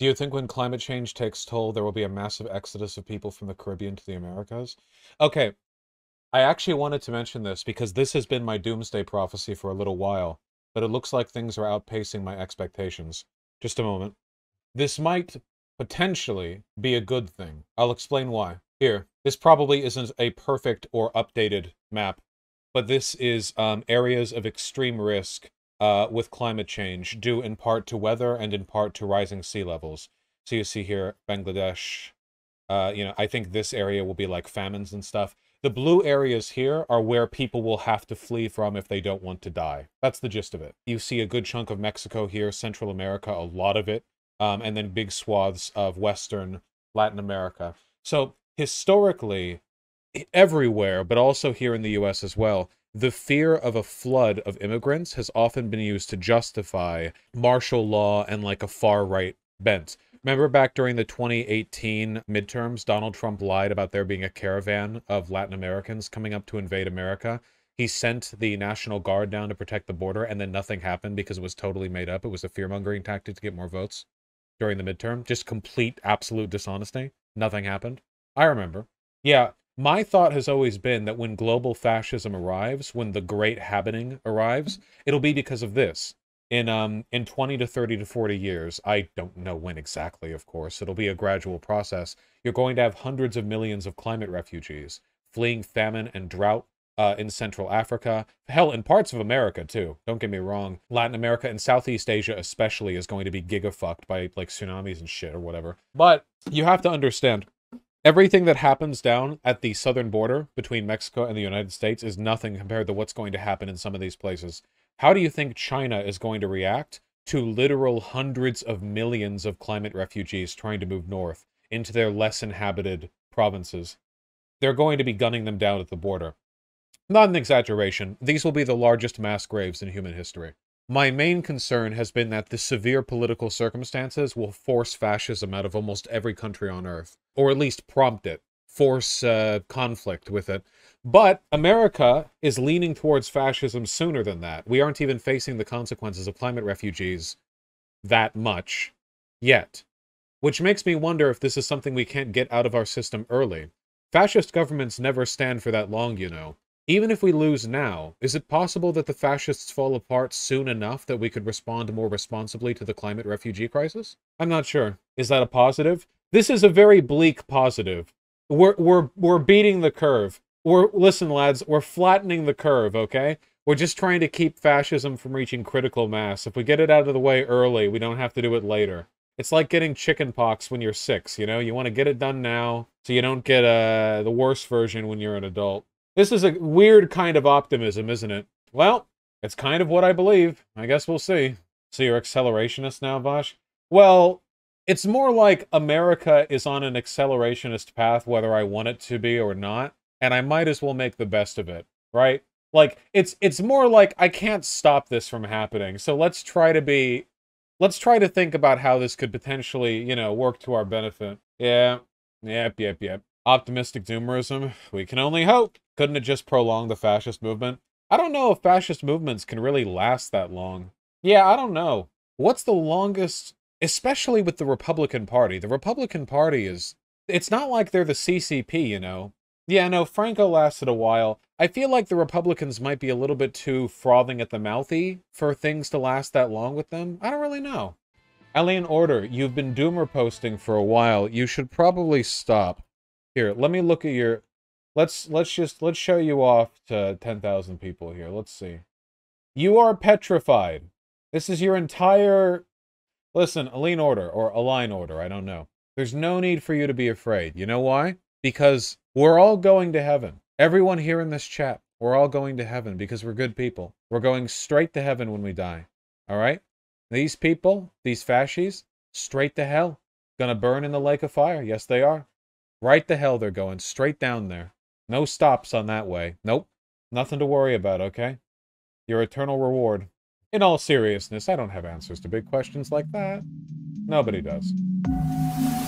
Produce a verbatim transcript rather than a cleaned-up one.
Do you think when climate change takes toll, there will be a massive exodus of people from the Caribbean to the Americas? Okay, I actually wanted to mention this because this has been my doomsday prophecy for a little while, but it looks like things are outpacing my expectations. Just a moment. This might potentially be a good thing. I'll explain why. Here, this probably isn't a perfect or updated map, but this is um, areas of extreme risk Uh, with climate change, due in part to weather and in part to rising sea levels. So you see here, Bangladesh, uh, you know, I think this area will be like famines and stuff. The blue areas here are where people will have to flee from if they don't want to die. That's the gist of it. You see a good chunk of Mexico here, Central America, a lot of it, um, and then big swaths of Western Latin America. So historically, everywhere, but also here in the U S as well, the fear of a flood of immigrants has often been used to justify martial law and like a far-right bent. Remember back during the twenty eighteen midterms, Donald Trump lied about there being a caravan of Latin Americans coming up to invade America. He sent the National Guard down to protect the border, and then nothing happened because it was totally made up. It was a fear-mongering tactic to get more votes during the midterm. Just complete, absolute dishonesty. Nothing happened. I remember. Yeah. My thought has always been that when global fascism arrives, when the great happening arrives, it'll be because of this. In um in twenty to thirty to forty years, I don't know when exactly, of course, it'll be a gradual process. You're going to have hundreds of millions of climate refugees fleeing famine and drought uh, in Central Africa. Hell, in parts of America, too. Don't get me wrong. Latin America and Southeast Asia especially is going to be gigafucked by, like, tsunamis and shit or whatever. But you have to understand, everything that happens down at the southern border between Mexico and the United States is nothing compared to what's going to happen in some of these places. How do you think China is going to react to literal hundreds of millions of climate refugees trying to move north into their less inhabited provinces? They're going to be gunning them down at the border. Not an exaggeration. These will be the largest mass graves in human history. My main concern has been that the severe political circumstances will force fascism out of almost every country on Earth, or at least prompt it, force uh, conflict with it. But America is leaning towards fascism sooner than that. We aren't even facing the consequences of climate refugees that much yet, which makes me wonder if this is something we can't get out of our system early. Fascist governments never stand for that long, you know. Even if we lose now, is it possible that the fascists fall apart soon enough that we could respond more responsibly to the climate refugee crisis? I'm not sure. Is that a positive? This is a very bleak positive. We're, we're, we're beating the curve. We're, listen, lads, we're flattening the curve, okay? We're just trying to keep fascism from reaching critical mass. If we get it out of the way early, we don't have to do it later. It's like getting chicken pox when you're six, you know? You want to get it done now so you don't get uh, the worst version when you're an adult. This is a weird kind of optimism, isn't it? Well, it's kind of what I believe. I guess we'll see. So you're accelerationist now, Vaush? Well, it's more like America is on an accelerationist path whether I want it to be or not, and I might as well make the best of it, right? Like, it's it's more like I can't stop this from happening, so let's try to be... Let's try to think about how this could potentially, you know, work to our benefit. Yeah, yep, yep, yep. Optimistic doomerism. We can only hope. Couldn't it just prolong the fascist movement? I don't know if fascist movements can really last that long. Yeah, I don't know. What's the longest, especially with the Republican Party? The Republican Party is, it's not like they're the C C P, you know? Yeah, no, Franco lasted a while. I feel like the Republicans might be a little bit too frothing at the mouthy for things to last that long with them. I don't really know. Alien Order, you've been doomer posting for a while. You should probably stop. Here, let me look at your... Let's let's just let's show you off to ten thousand people here. Let's see. You are petrified. This is your entire... Listen, Alien Order or Align Order, I don't know. There's no need for you to be afraid. You know why? Because we're all going to heaven. Everyone here in this chat, we're all going to heaven because we're good people. We're going straight to heaven when we die. All right? These people, these fascies, straight to hell. Gonna burn in the lake of fire. Yes, they are. Right the hell they're going. Straight down there. No stops on that way. Nope. Nothing to worry about, okay? Your eternal reward. In all seriousness, I don't have answers to big questions like that. Nobody does.